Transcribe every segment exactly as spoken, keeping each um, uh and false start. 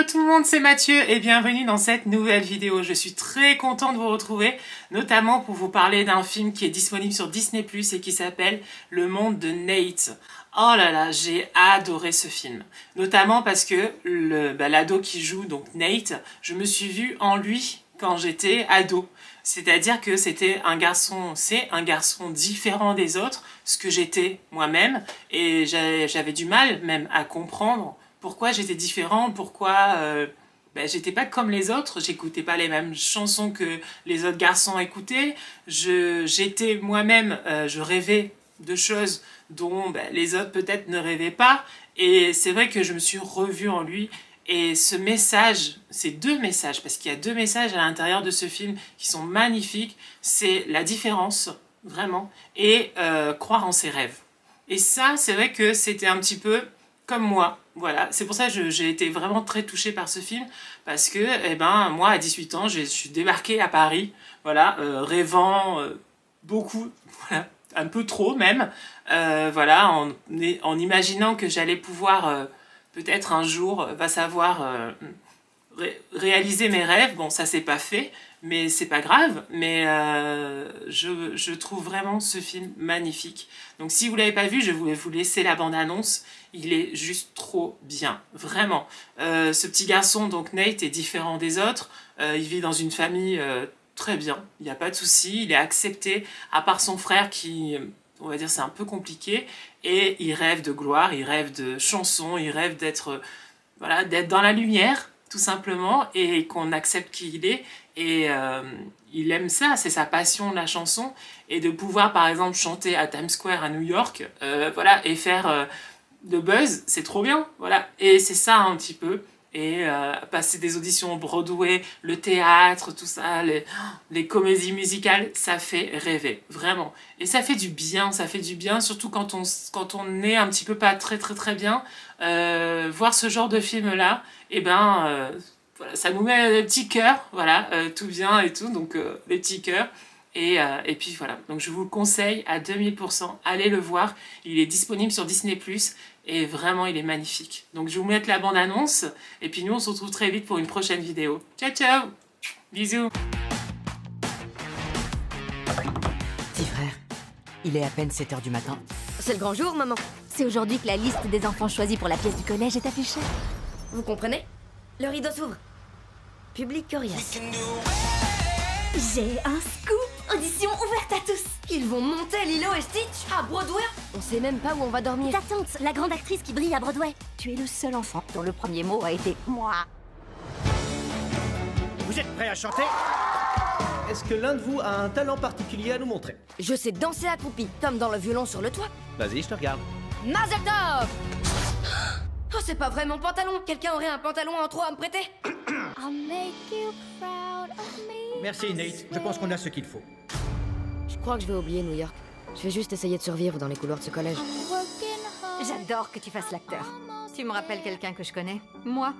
Hello tout le monde, c'est Mathieu et bienvenue dans cette nouvelle vidéo. Je suis très contente de vous retrouver, notamment pour vous parler d'un film qui est disponible sur Disney plus et qui s'appelle Le Monde de Nate. Oh là là, j'ai adoré ce film, notamment parce que le bah, l'ado qui joue, donc Nate, je me suis vue en lui quand j'étais ado. C'est-à-dire que c'était un garçon, c'est un garçon différent des autres, ce que j'étais moi-même, et j'avais du mal même à comprendre pourquoi j'étais différent, pourquoi euh, ben, j'étais pas comme les autres, j'écoutais pas les mêmes chansons que les autres garçons écoutaient, j'étais moi-même, euh, je rêvais de choses dont ben, les autres peut-être ne rêvaient pas, et c'est vrai que je me suis revue en lui, et ce message, ces deux messages, parce qu'il y a deux messages à l'intérieur de ce film qui sont magnifiques, c'est la différence, vraiment, et euh, croire en ses rêves. Et ça, c'est vrai que c'était un petit peu comme moi. Voilà, c'est pour ça que j'ai été vraiment très touchée par ce film, parce que eh ben, moi, à dix-huit ans, je suis débarquée à Paris, voilà, euh, rêvant euh, beaucoup, voilà, un peu trop même, euh, voilà, en, en imaginant que j'allais pouvoir, euh, peut-être un jour, va savoir euh, ré réaliser mes rêves. Bon, ça, c'est pas fait, mais c'est pas grave, mais euh, je, je trouve vraiment ce film magnifique. Donc si vous l'avez pas vu, je vais vous laisser la bande-annonce, il est juste trop bien, vraiment. Euh, ce petit garçon, donc Nate, est différent des autres, euh, il vit dans une famille euh, très bien, il n'y a pas de souci, il est accepté, à part son frère qui, on va dire, c'est un peu compliqué, et il rêve de gloire, il rêve de chansons, il rêve d'être euh, voilà, d'être dans la lumière, tout simplement, et qu'on accepte qui il est, et euh, il aime ça, c'est sa passion, la chanson, et de pouvoir par exemple chanter à Times Square à New York, euh, voilà, et faire euh, de buzz, c'est trop bien, voilà, et c'est ça un petit peu, et euh, passer des auditions au Broadway, le théâtre, tout ça, les, les comédies musicales, ça fait rêver, vraiment, et ça fait du bien, ça fait du bien, surtout quand on, quand on est un petit peu pas très très très bien, euh, voir ce genre de film-là, et eh ben, euh, voilà, ça nous met des petits cœurs, voilà, euh, tout bien et tout, donc euh, des petits cœurs, et, euh, et puis voilà, donc je vous le conseille à deux mille pour cent, allez le voir, il est disponible sur Disney plus, et vraiment il est magnifique. Donc je vais vous mettre la bande-annonce, et puis nous on se retrouve très vite pour une prochaine vidéo. Ciao ciao, bisous. Petit frère, il est à peine sept heures du matin. C'est le grand jour, maman. C'est aujourd'hui que la liste des enfants choisis pour la pièce du collège est affichée. Vous comprenez? Le rideau s'ouvre. Public coriace. J'ai un scoop. Audition ouverte à tous. Ils vont monter Lilo et Stitch à Broadway. On sait même pas où on va dormir. Ta tante, la grande actrice qui brille à Broadway. Tu es le seul enfant dont le premier mot a été « moi ». Vous êtes prêts à chanter? Est-ce que l'un de vous a un talent particulier à nous montrer? Je sais danser accroupi, comme dans le violon sur le toit. Vas-y, je te regarde. Mazel tov! Oh, c'est pas vrai mon pantalon. Quelqu'un aurait un pantalon en trop à me prêter? I'll make you proud of me. Merci Nate, je pense qu'on a ce qu'il faut. Je crois que je vais oublier New York. Je vais juste essayer de survivre dans les couloirs de ce collège. J'adore que tu fasses l'acteur. Tu me rappelles quelqu'un que je connais. Moi.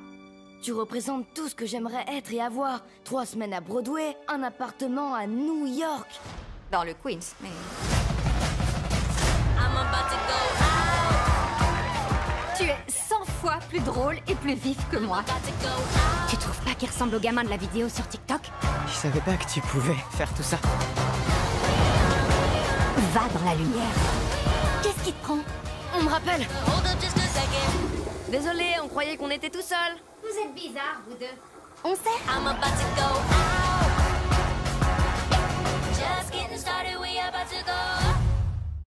Tu représentes tout ce que j'aimerais être et avoir. Trois semaines à Broadway, un appartement à New York. Dans le Queens, mais... I'm about to go out. Tu es cent fois plus drôle et plus vif que moi. Tu trouves pas qu'il ressemble au gamin de la vidéo sur TikTok? Je savais pas que tu pouvais faire tout ça. Va dans la lumière. Qu'est-ce qui te prend? On me rappelle. Désolé, on croyait qu'on était tout seul. Vous êtes bizarres, vous deux. On sait.